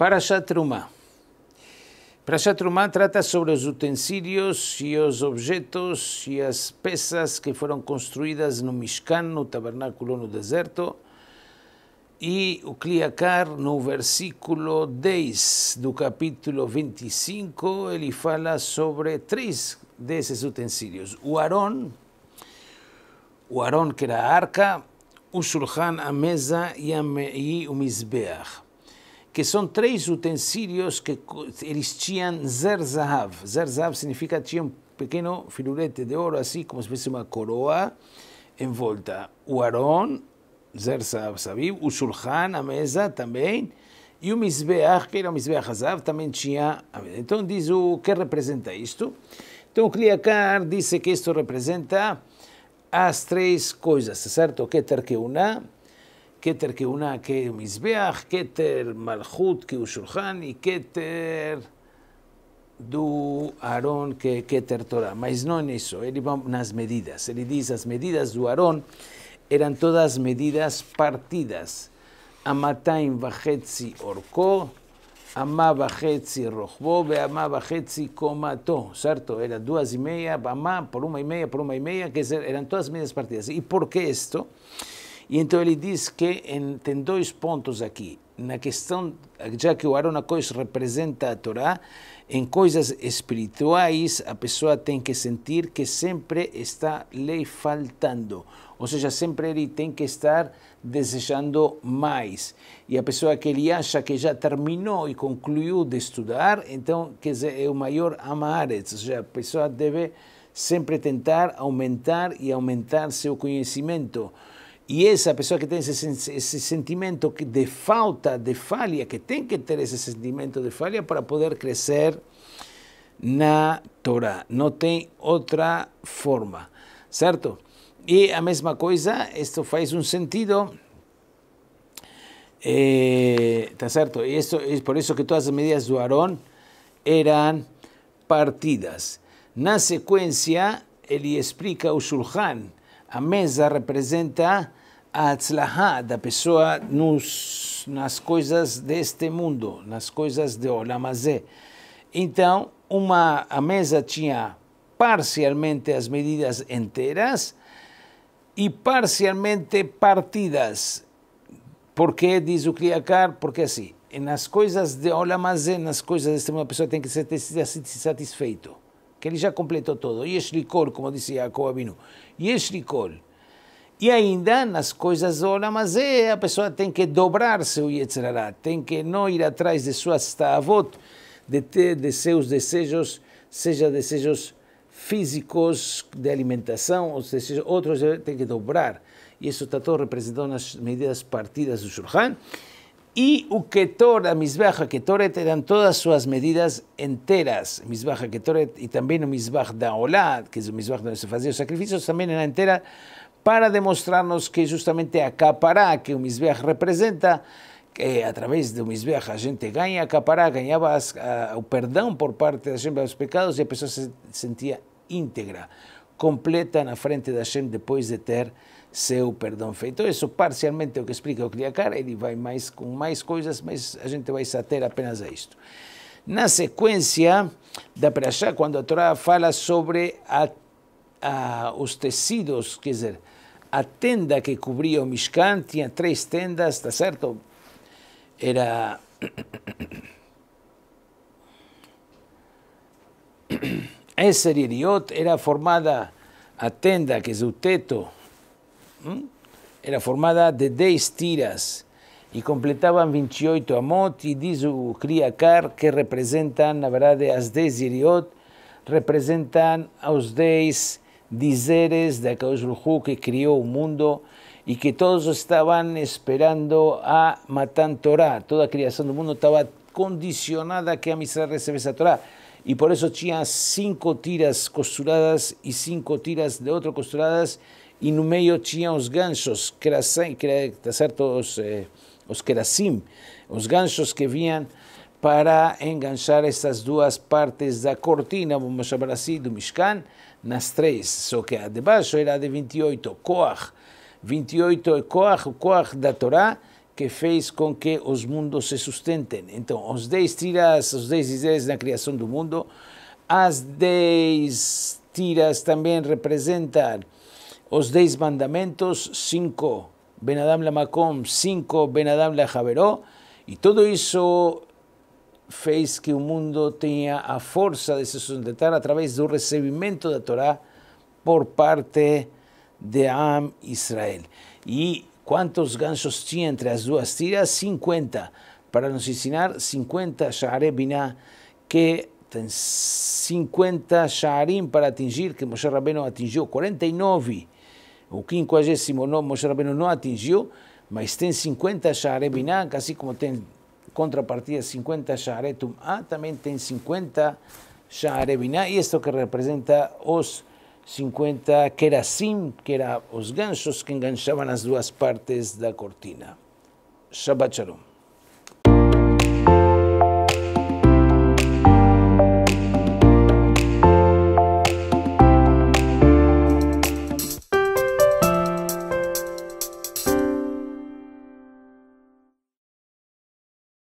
Parashat Terumah. Parashat Terumah trata sobre los utensilios y los objetos y las pesas que fueron construidas no Mishkan, no tabernáculo, no deserto. Y u'Kli Yakar, no versículo 10 del capítulo 25, él fala sobre tres de esos utensilios. O Aron, que era arca, u'Shulchan, a mesa, y u'Mizbeach, que son tres utensilios que eles tinham Zerzahav. Zerzahav significa tinha un pequeño filurete de oro, así como si fuese una coroa envuelta. O Aron, Zerzahav, sabia? u'Shulchan, a mesa, também. E u'Mizbeach, que era u'Mizbeach Hazav, também tinha a mesa. Então diz o que representa isto. Então o U'Kli Yakar diz que isto representa as três coisas, certo? Keter, que é uma. Keter, que é uma, que é u'Mizbeach. Keter, malhut, que é u'Shulchan. E Keter do Aron, que é Keter Torah. Mas não nisso, ele vai nas medidas. Ele diz as medidas do Aron eran todas medidas partidas. Amatain bajetzi horcó, amaba jetzi rojbob, amaba jetzi comató, ¿cierto? Era 2,5, amá por 1,5, que eran todas medidas partidas. ¿Y por qué esto? Y entonces él dice que en dos puntos aquí. En la cuestión, ya que el Aron HaKodesh representa a Torah, en cosas espirituales, a persona tiene que sentir que siempre está le faltando. O sea, siempre él tiene que estar deseando más. Y a persona que él acha que ya terminó y concluyó de estudiar, entonces que es el mayor Amaretz. O sea, la persona debe siempre intentar aumentar y aumentar su conocimiento. Y esa persona que tiene ese sentimiento de falta, de falla, que tiene que tener ese sentimiento de falla para poder crecer en la Torah. No tiene otra forma, ¿cierto? Y la misma cosa, esto hace un sentido, ¿está cierto? Y esto es por eso que todas las medidas de Aarón eran partidas. En la secuencia, él explica el Shulchan. La mesa representa a Tzlahá, da pessoa nas coisas deste mundo, nas coisas de Olamazé. Então, a mesa tinha parcialmente as medidas inteiras e parcialmente partidas. Por que diz o U'Kli Yakar? Porque assim, nas coisas de Olamazé, nas coisas deste mundo, a pessoa tem que ser satisfeito, que ele já completou todo. E Shlikol, como dizia a Koavinu. E Shlikol. E ainda, nas coisas do Olamazé, a pessoa tem que dobrar seu Yetzirará, tem que não ir atrás de suas tavot, de seus desejos, seja desejos físicos de alimentação, ou desejos outros, tem que dobrar. E isso está todo representado nas medidas partidas do Shulchan. Y o Ketor, a Mizbeach Ketoret, eran todas sus medidas enteras. Mizbeach Ketoret y también el Mizbeach da Olá, que es el Mizbeach donde se hacían los sacrificios, también era entera, para demostrarnos que justamente a Kapara, que el Mizbeach representa, que a través de Mizbeach a gente ganha, a Kapara ganhava o perdão por parte de Hashem de los pecados y a pessoa se sentía íntegra, completa na frente de Hashem depois de ter seu perdão feito. Isso parcialmente é o que explica o U'Kli Yakar, ele vai mais com mais coisas, mas a gente vai se ater apenas a isto. Na sequência da Parashá, quando a Torá fala sobre os tecidos, quer dizer, a tenda que cobria o Mishkan, tinha três tendas, está certo? Era... Essa hiriot era formada, a tenda, que é o teto, era formada de 10 tiras e completavam 28 amot, e diz o U'Kli Yakar que representam, na verdade, as 10 hiriot, representam aos 10 dizeres de Akadosh Baruch Hu que criou o mundo e que todos estavam esperando a Matan Torah. Toda a criação do mundo estava condicionada a que a Israel recebesse a Torah. Y por eso tenía 5 tiras costuradas y 5 tiras de otro costuradas, y en medio tenía los ganchos, los kerasim, los ganchos que venían para enganchar estas dos partes de la cortina, vamos a llamar así, del Mishkan, las tres, só que debajo era de 28 koach, 28 koach, o koach da Torah, que fez com que os mundos se sustentem. Então, os 10 tiras, os 10 ideias na criação do mundo, as 10 tiras também representam os 10 mandamentos, 5 Ben Adam Lamakom, 5 Ben Adam Lajaveró, e tudo isso fez que o mundo tenha a força de se sustentar através do recebimento da Torá por parte de Am Israel. E quantos ganchos tinha entre as duas tiras? 50, para nos ensinar 50 Sha'arei Binah, que tem 50 Sha'arim para atingir, que Moshe Rabbeinu atingiu 49, o 59 Moshe Rabbeinu não atingiu, mas tem 50 Sha'arei Binah, assim como tem contrapartida 50 Sha'arei Tum'ah, também tem 50 Sha'arei Binah, e isto que representa os 50 kerasim, que eran los ganchos que enganchaban las dos partes de la cortina. Shabbat Shalom.